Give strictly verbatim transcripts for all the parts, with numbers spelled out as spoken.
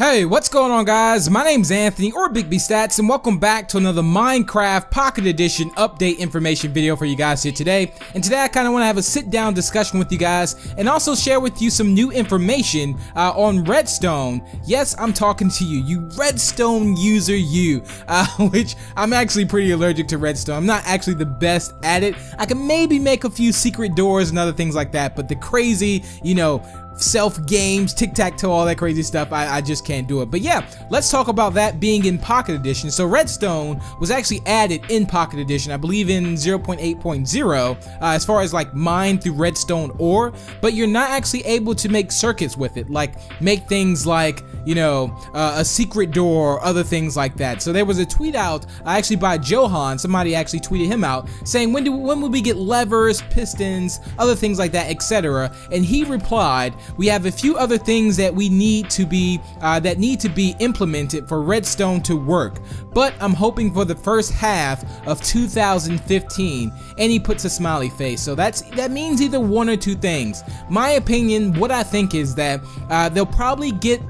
Hey, what's going on, guys? My name's Anthony, or BigB Stats, and welcome back to another Minecraft Pocket Edition update information video for you guys here today. And today I kind of want to have a sit-down discussion with you guys and also share with you some new information uh, on Redstone. Yes, I'm talking to you, you Redstone user you, uh, which I'm actually pretty allergic to Redstone. I'm not actually the best at it. I can maybe make a few secret doors and other things like that, but the crazy, you know, self games, tic-tac-toe, all that crazy stuff, I, I just can't do it. But yeah, let's talk about that being in Pocket Edition. So Redstone was actually added in Pocket Edition, I believe in zero point eight point zero, uh, as far as like mine through Redstone ore, but you're not actually able to make circuits with it, like make things like, you know, uh, a secret door or other things like that. So there was a tweet out uh, actually by Johan. Somebody actually tweeted him out saying, when do when will we get levers, pistons, other things like that, et cetera. And he replied, we have a few other things that we need to be uh, that need to be implemented for Redstone to work, but I'm hoping for the first half of two thousand fifteen. And he puts a smiley face. So that's that means either one or two things. My opinion, what I think is that uh, they'll probably get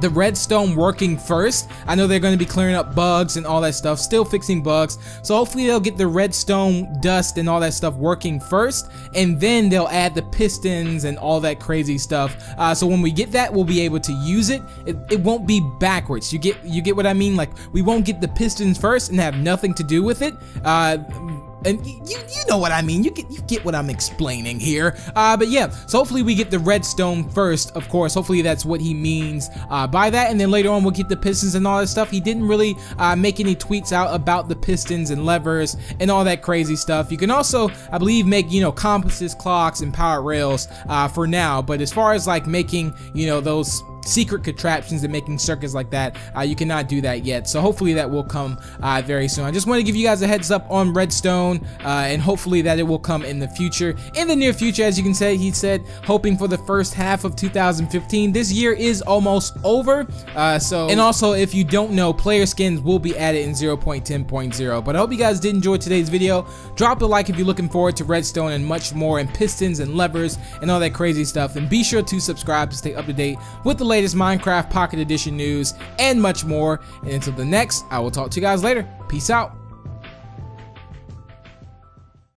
the redstone working first. I know they're going to be clearing up bugs and all that stuff, still fixing bugs, so hopefully they'll get the redstone dust and all that stuff working first, and then they'll add the pistons and all that crazy stuff, uh, so when we get that, we'll be able to use it. it it won't be backwards. You get you get what I mean? Like, we won't get the pistons first and have nothing to do with it, uh, and you you know what I mean. You get you get what I'm explaining here. Uh, but yeah, so hopefully we get the redstone first, of course. Hopefully that's what he means uh, by that, and then later on we'll get the pistons and all that stuff. He didn't really uh, make any tweets out about the pistons and levers and all that crazy stuff. You can also, I believe, make, you know, compasses, clocks, and power rails uh, for now. But as far as like making, you know, those secret contraptions and making circuits like that, uh, you cannot do that yet. So hopefully that will come uh, very soon. I just want to give you guys a heads up on Redstone, uh, and hopefully that it will come in the future, in the near future, as you can say. He said hoping for the first half of two thousand fifteen. This year is almost over, uh, so. And also, if you don't know, player skins will be added in zero point ten point zero. But I hope you guys did enjoy today's video. Drop a like if you're looking forward to Redstone and much more, and pistons and levers and all that crazy stuff. And be sure to subscribe to stay up to date with the latest Minecraft Pocket Edition news and much more. And until the next, I will talk to you guys later. Peace out.